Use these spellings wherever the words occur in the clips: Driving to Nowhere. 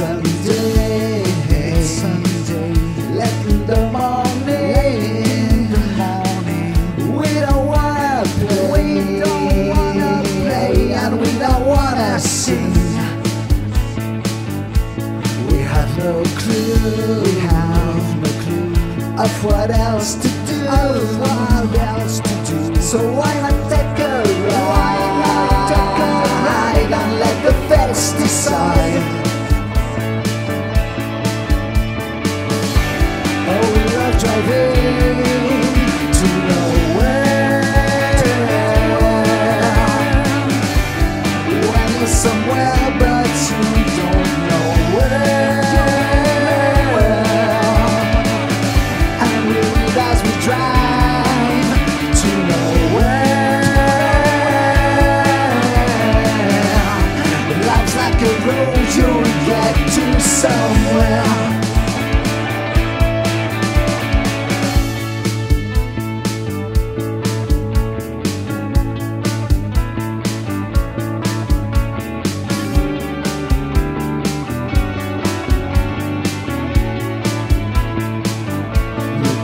Sunday, Sunday, late in the morning, we don't wanna play, and we don't wanna sing. We have no clue of what else to do, So why not take a ride and let the fates decide? Driving to nowhere. When you're somewhere but you don't know where, and we'll as we drive to nowhere. Life's like a road, you'll get to somewhere.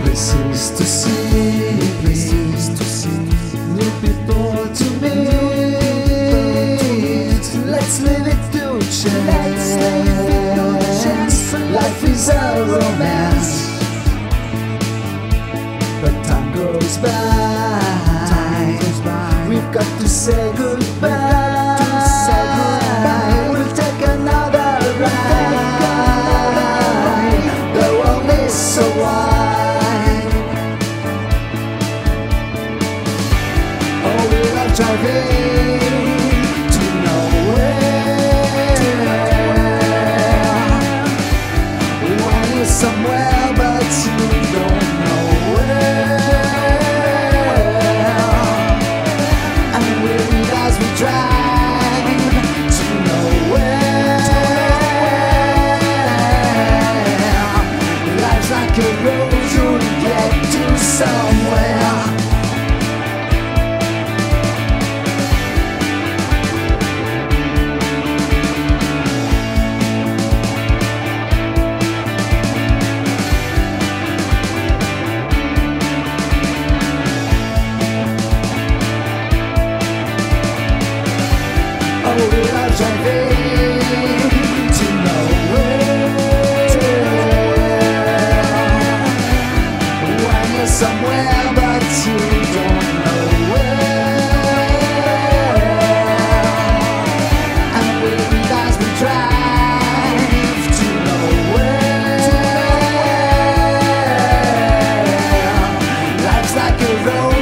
Places to see, new people to meet. Let's leave it to chance. Life is a romance, but time goes by. We've got to say goodbye. We'll take another ride. The world is so wide. Driving to nowhere. When you're somewhere but you don't know where, and we'll as we drive to nowhere. Life's like a road, you'll get to somewhere. Somewhere but you don't know where, and we'll as we drive to nowhere. Life's like a road.